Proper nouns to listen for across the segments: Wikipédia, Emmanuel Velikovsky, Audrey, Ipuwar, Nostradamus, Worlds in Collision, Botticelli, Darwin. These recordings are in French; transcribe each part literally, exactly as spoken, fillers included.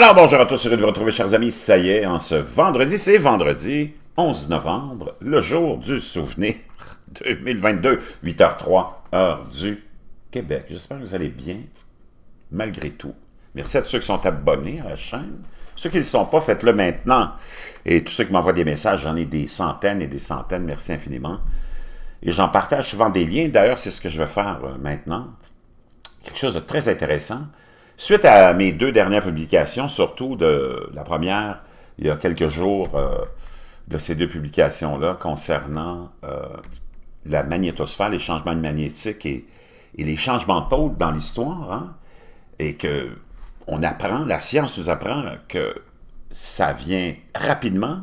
Alors bonjour à tous, heureux de vous retrouver chers amis, ça y est, en ce vendredi, c'est vendredi onze novembre, le jour du souvenir deux mille vingt-deux, huit heures zéro trois, heure du Québec. J'espère que vous allez bien, malgré tout. Merci à tous ceux qui sont abonnés à la chaîne. Ceux qui ne le sont pas, faites-le maintenant. Et tous ceux qui m'envoient des messages, j'en ai des centaines et des centaines, merci infiniment. Et j'en partage souvent des liens, d'ailleurs c'est ce que je vais faire maintenant. Quelque chose de très intéressant. Suite à mes deux dernières publications, surtout de la première, il y a quelques jours, euh, de ces deux publications-là concernant euh, la magnétosphère, les changements magnétiques et, et les changements de pôle dans l'histoire, hein, et que on apprend, la science nous apprend que ça vient rapidement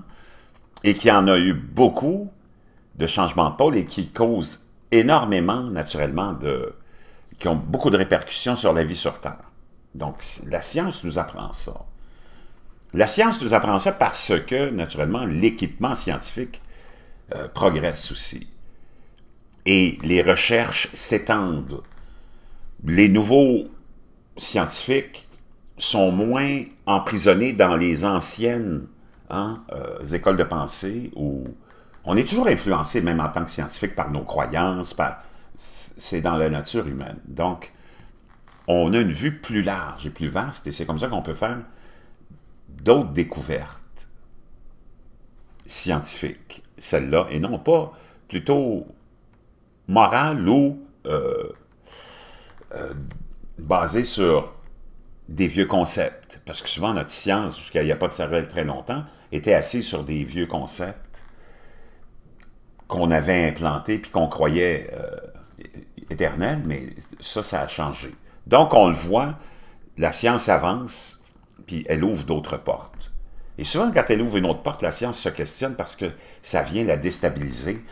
et qu'il y en a eu beaucoup de changements de pôle et qui causent énormément, naturellement, de, qui ont beaucoup de répercussions sur la vie sur Terre. Donc, la science nous apprend ça. La science nous apprend ça parce que, naturellement, l'équipement scientifique euh, progresse aussi. Et les recherches s'étendent. Les nouveaux scientifiques sont moins emprisonnés dans les anciennes hein, euh, écoles de pensée où on est toujours influencé, même en tant que scientifique, par nos croyances, par... c'est dans la nature humaine. Donc, on a une vue plus large et plus vaste, et c'est comme ça qu'on peut faire d'autres découvertes scientifiques, celles-là, et non pas plutôt morales ou euh, euh, basées sur des vieux concepts. Parce que souvent, notre science, jusqu'à il n'y a pas de très longtemps, était assise sur des vieux concepts qu'on avait implantés puis qu'on croyait euh, éternels, mais ça, ça a changé. Donc, on le voit, la science avance, puis elle ouvre d'autres portes. Et souvent, quand elle ouvre une autre porte, la science se questionne parce que ça vient la déstabiliser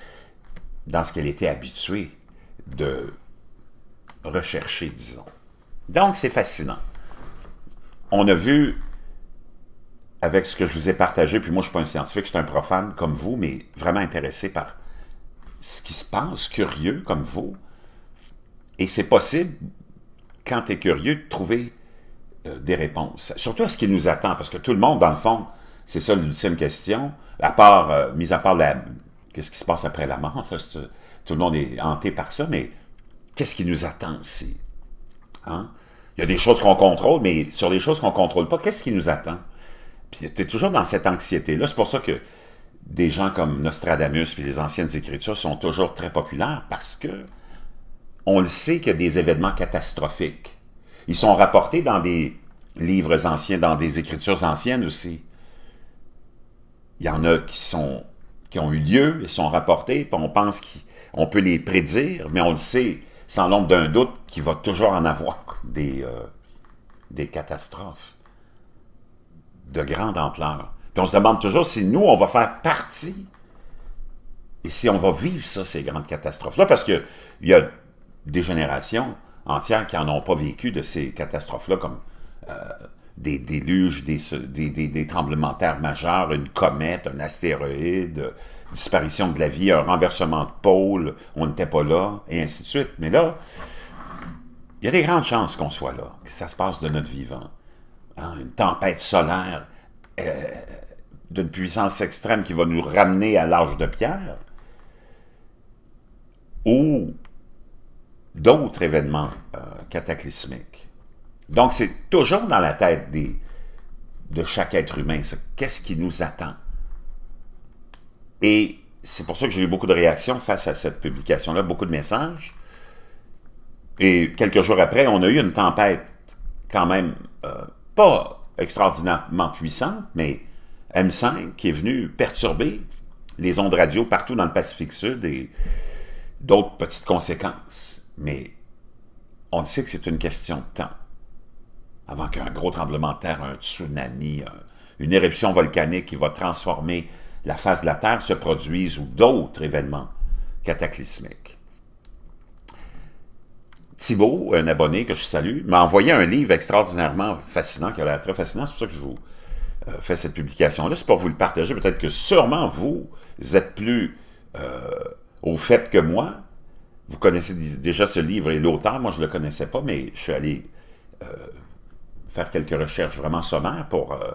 dans ce qu'elle était habituée de rechercher, disons. Donc, c'est fascinant. On a vu, avec ce que je vous ai partagé, puis moi, je ne suis pas un scientifique, je suis un profane comme vous, mais vraiment intéressé par ce qui se passe, curieux comme vous. Et c'est possible, quand tu es curieux, de trouver euh, des réponses. Surtout à ce qui nous attend, parce que tout le monde, dans le fond, c'est ça l'ultime question, à part, euh, mis à part la... qu'est-ce qui se passe après la mort, ça, tout le monde est hanté par ça, mais qu'est-ce qui nous attend aussi? Hein? Il y a des choses qu'on contrôle, mais sur les choses qu'on ne contrôle pas, qu'est-ce qui nous attend? Puis tu es toujours dans cette anxiété-là, c'est pour ça que des gens comme Nostradamus et les anciennes écritures sont toujours très populaires, parce que on le sait qu'il y a des événements catastrophiques. Ils sont rapportés dans des livres anciens, dans des écritures anciennes aussi. Il y en a qui, sont, qui ont eu lieu, ils sont rapportés, puis on pense qu'on peut les prédire, mais on le sait, sans l'ombre d'un doute, qu'il va toujours en avoir des, euh, des catastrophes de grande ampleur. Puis on se demande toujours si nous, on va faire partie, et si on va vivre ça, ces grandes catastrophes-là, parce qu'il y a des générations entières qui n'en ont pas vécu de ces catastrophes-là, comme euh, des déluges, des, des, des, des tremblements de terre majeurs, une comète, un astéroïde, euh, disparition de la vie, un renversement de pôle, on n'était pas là, et ainsi de suite. Mais là, il y a des grandes chances qu'on soit là, que ça se passe de notre vivant. Hein, une tempête solaire euh, d'une puissance extrême qui va nous ramener à l'âge de pierre, ou d'autres événements euh, cataclysmiques. Donc, c'est toujours dans la tête des, de chaque être humain, qu'est-ce qui nous attend? Et c'est pour ça que j'ai eu beaucoup de réactions face à cette publication-là, beaucoup de messages. Et quelques jours après, on a eu une tempête quand même euh, pas extraordinairement puissante, mais M cinq qui est venue perturber les ondes radio partout dans le Pacifique Sud et d'autres petites conséquences. Mais on sait que c'est une question de temps. Avant qu'un gros tremblement de terre, un tsunami, un, une éruption volcanique qui va transformer la face de la Terre se produise ou d'autres événements cataclysmiques. Thibault, un abonné que je salue, m'a envoyé un livre extraordinairement fascinant, qui a l'air très fascinant, c'est pour ça que je vous euh, fais cette publication-là. C'est pour vous le partager. Peut-être que sûrement vous, vous êtes plus euh, au fait que moi. Vous connaissez déjà ce livre et l'auteur, moi je ne le connaissais pas, mais je suis allé euh, faire quelques recherches vraiment sommaires pour euh,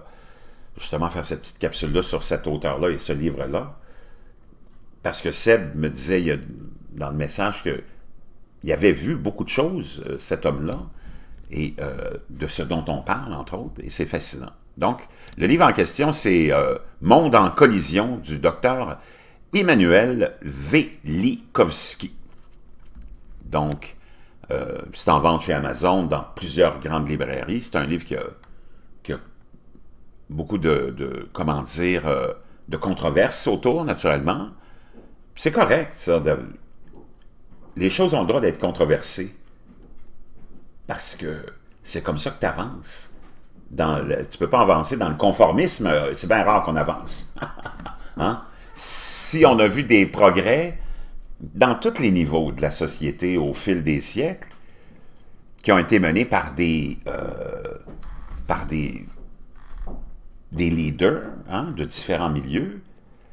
justement faire cette petite capsule-là sur cet auteur-là et ce livre-là. Parce que Seb me disait il y a, dans le message qu'il avait vu beaucoup de choses, euh, cet homme-là, et euh, de ce dont on parle, entre autres, et c'est fascinant. Donc, le livre en question, c'est euh, « Monde en collision » du docteur Emmanuel Velikovsky. Donc, euh, c'est en vente chez Amazon, dans plusieurs grandes librairies. C'est un livre qui a, qui a beaucoup de, de, comment dire, euh, de controverses autour, naturellement. C'est correct, ça. De... Les choses ont le droit d'être controversées. Parce que c'est comme ça que tu avances. Dans le... Tu ne peux pas avancer dans le conformisme. C'est bien rare qu'on avance. Hein? Si on a vu des progrès dans tous les niveaux de la société au fil des siècles, qui ont été menés par des, euh, par des, des leaders, hein, de différents milieux,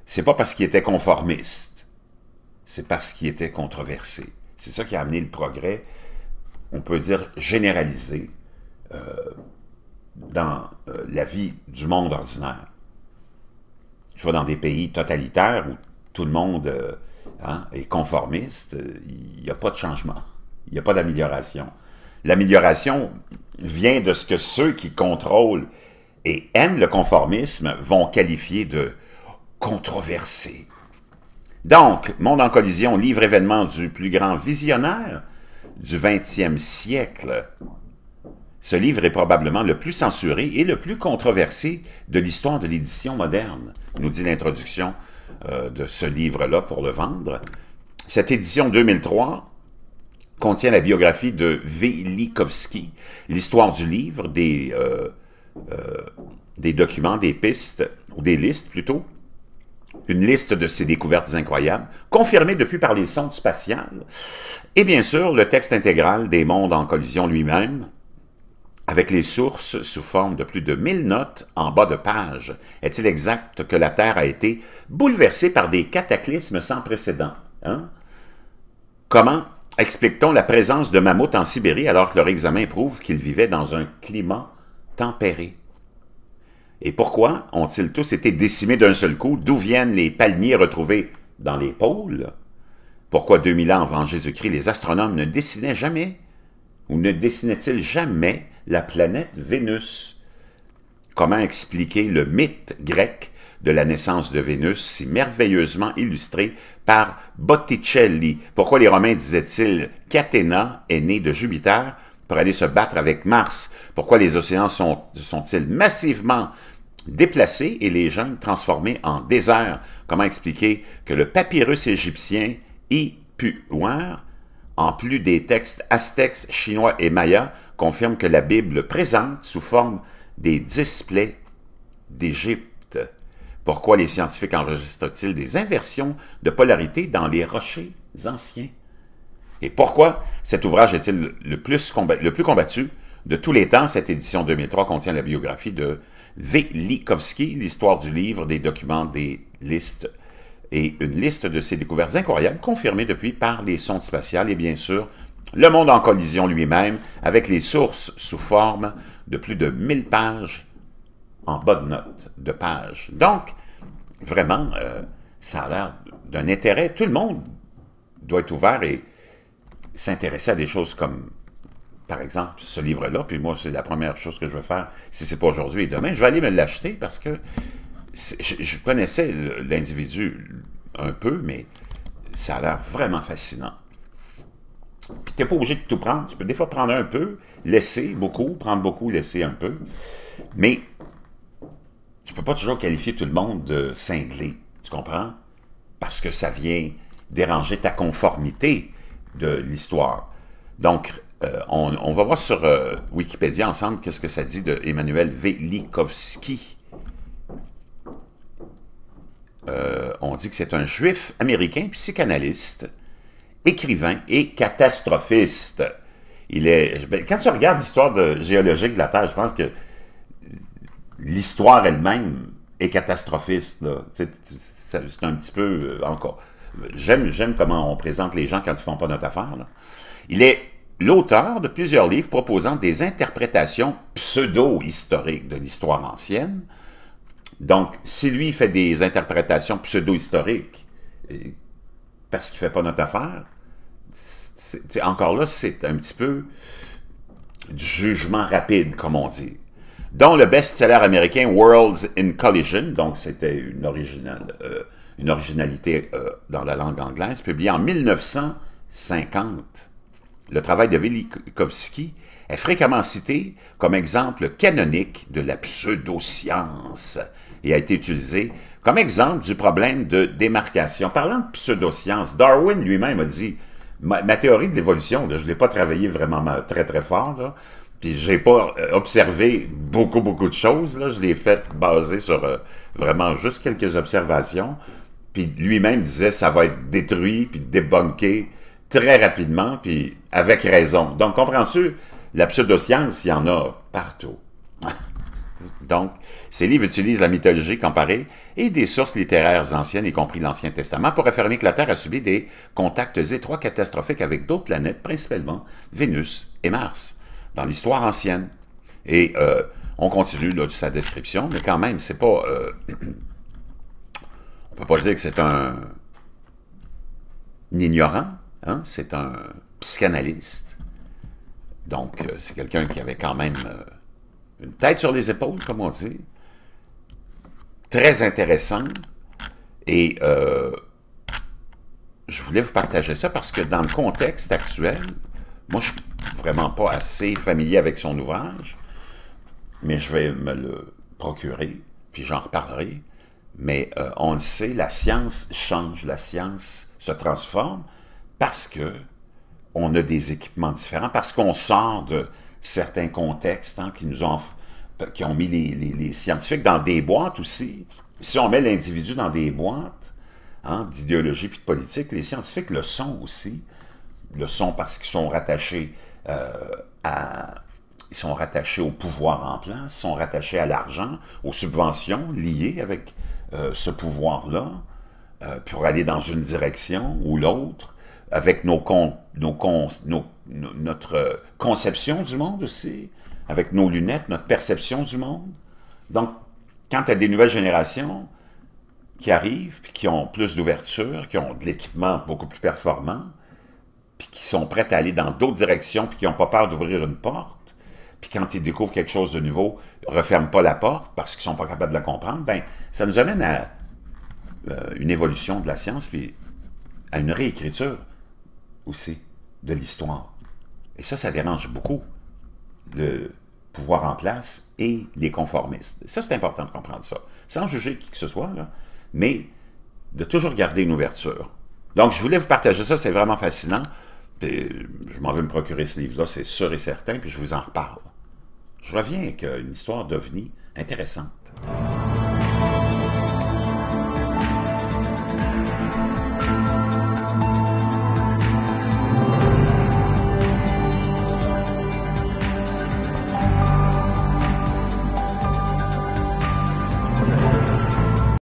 c'est pas parce qu'ils étaient conformistes, c'est parce qu'ils étaient controversés. C'est ça qui a amené le progrès, on peut dire généralisé, euh, dans euh, la vie du monde ordinaire. Je vois dans des pays totalitaires où tout le monde euh, hein, est conformiste, il n'y a pas de changement, il n'y a pas d'amélioration. L'amélioration vient de ce que ceux qui contrôlent et aiment le conformisme vont qualifier de controversé. Donc, Monde en collision, livre événement du plus grand visionnaire du vingtième siècle. Ce livre est probablement le plus censuré et le plus controversé de l'histoire de l'édition moderne, nous dit l'introduction euh, de ce livre-là pour le vendre. Cette édition deux mille trois contient la biographie de Velikovsky, l'histoire du livre, des, euh, euh, des documents, des pistes, ou des listes plutôt, une liste de ses découvertes incroyables, confirmée depuis par les sondes spatiales, et bien sûr le texte intégral des mondes en collision lui-même, avec les sources sous forme de plus de mille notes en bas de page. Est-il exact que la Terre a été bouleversée par des cataclysmes sans précédent? Hein? Comment explique-t-on la présence de mammouths en Sibérie alors que leur examen prouve qu'ils vivaient dans un climat tempéré? Et pourquoi ont-ils tous été décimés d'un seul coup? D'où viennent les palmiers retrouvés dans les pôles? Pourquoi deux mille ans avant Jésus-Christ, les astronomes ne dessinaient jamais, ou ne dessinaient-ils jamais, la planète Vénus? Comment expliquer le mythe grec de la naissance de Vénus, si merveilleusement illustré par Botticelli? Pourquoi les Romains disaient-ils qu'Athéna est née de Jupiter pour aller se battre avec Mars? Pourquoi les océans sont, sont-ils massivement déplacés et les jungles transformés en déserts? Comment expliquer que le papyrus égyptien Ipuwar, en plus des textes aztèques, chinois et mayas, confirme que la Bible présente sous forme des dix plaies d'Égypte? Pourquoi les scientifiques enregistrent-ils des inversions de polarité dans les rochers anciens? Et pourquoi cet ouvrage est-il le plus combattu de tous les temps? Cette édition deux mille trois contient la biographie de Velikovsky, l'histoire du livre, des documents, des listes, et une liste de ses découvertes incroyables, confirmée depuis par les sondes spatiales, et bien sûr, le monde en collision lui-même, avec les sources sous forme de plus de mille pages en bas de notes de pages. Donc, vraiment, euh, ça a l'air d'un intérêt. Tout le monde doit être ouvert et s'intéresser à des choses comme, par exemple, ce livre-là. Puis moi, c'est la première chose que je veux faire, si c'est pas aujourd'hui et demain. Je vais aller me l'acheter parce que Je, je connaissais l'individu un peu, mais ça a l'air vraiment fascinant. Puis t'es pas obligé de tout prendre. Tu peux des fois prendre un peu, laisser beaucoup, prendre beaucoup, laisser un peu. Mais tu peux pas toujours qualifier tout le monde de cinglé, tu comprends? Parce que ça vient déranger ta conformité de l'histoire. Donc, euh, on, on va voir sur euh, Wikipédia ensemble qu'est-ce que ça dit de Emmanuel Velikovsky. Euh, on dit que c'est un juif américain, psychanalyste, écrivain et catastrophiste. Il est, ben, quand tu regardes l'histoire géologique de la Terre, je pense que l'histoire elle-même est catastrophiste. C'est un petit peu euh, encore... J'aime comment on présente les gens quand ils ne font pas notre affaire. Là. Il est l'auteur de plusieurs livres proposant des interprétations pseudo-historiques de l'histoire ancienne. Donc, si lui fait des interprétations pseudo-historiques parce qu'il ne fait pas notre affaire, c'est, encore là, c'est un petit peu du jugement rapide, comme on dit. Dont le best-seller américain « Worlds in Collision », donc c'était une, originale, euh, une originalité euh, dans la langue anglaise, publié en mille neuf cent cinquante. Le travail de Velikovsky est fréquemment cité comme exemple canonique de la pseudo-science et a été utilisé comme exemple du problème de démarcation. Parlant de pseudo-science, Darwin lui-même a dit « Ma théorie de l'évolution, je ne l'ai pas travaillée vraiment très très fort, là, puis je n'ai pas observé beaucoup beaucoup de choses, là, je l'ai faite basée sur euh, vraiment juste quelques observations. » Puis lui-même disait « Ça va être détruit puis débunké très rapidement, puis avec raison. » Donc, comprends-tu, la pseudo-science, il y en a partout. Donc, ces livres utilisent la mythologie comparée et des sources littéraires anciennes, y compris l'Ancien Testament, pour affirmer que la Terre a subi des contacts étroits catastrophiques avec d'autres planètes, principalement Vénus et Mars, dans l'histoire ancienne. Et euh, on continue là, de sa description, mais quand même, c'est pas... Euh, on peut pas dire que c'est un, un ignorant. Hein, c'est un psychanalyste, donc euh, c'est quelqu'un qui avait quand même euh, une tête sur les épaules, comme on dit, très intéressant, et euh, je voulais vous partager ça parce que dans le contexte actuel, moi je suis vraiment pas assez familier avec son ouvrage, mais je vais me le procurer, puis j'en reparlerai, mais euh, on le sait, la science change, la science se transforme, parce qu'on a des équipements différents, parce qu'on sort de certains contextes hein, qui nous ont, qui ont mis les, les, les scientifiques dans des boîtes aussi. Si on met l'individu dans des boîtes hein, d'idéologie puis de politique, les scientifiques le sont aussi. Le sont parce qu'ils sont rattachés euh, à, ils sont rattachés au pouvoir en place, sont rattachés à l'argent, aux subventions liées avec euh, ce pouvoir-là, euh, pour aller dans une direction ou l'autre, avec nos con, nos con, nos, notre conception du monde aussi, avec nos lunettes, notre perception du monde. Donc, quand tu as des nouvelles générations qui arrivent, puis qui ont plus d'ouverture, qui ont de l'équipement beaucoup plus performant, puis qui sont prêtes à aller dans d'autres directions, puis qui n'ont pas peur d'ouvrir une porte, puis quand ils découvrent quelque chose de nouveau, ils ne referment pas la porte parce qu'ils ne sont pas capables de la comprendre, bien, ça nous amène à euh, une évolution de la science, puis à une réécriture aussi de l'histoire. Et ça, ça dérange beaucoup le pouvoir en place et les conformistes. Ça, c'est important de comprendre ça, sans juger qui que ce soit, là, mais de toujours garder une ouverture. Donc, je voulais vous partager ça, c'est vraiment fascinant. Puis, je m'en vais me procurer ce livre-là, c'est sûr et certain, puis je vous en reparle. Je reviens avec une histoire d'OVNI intéressante.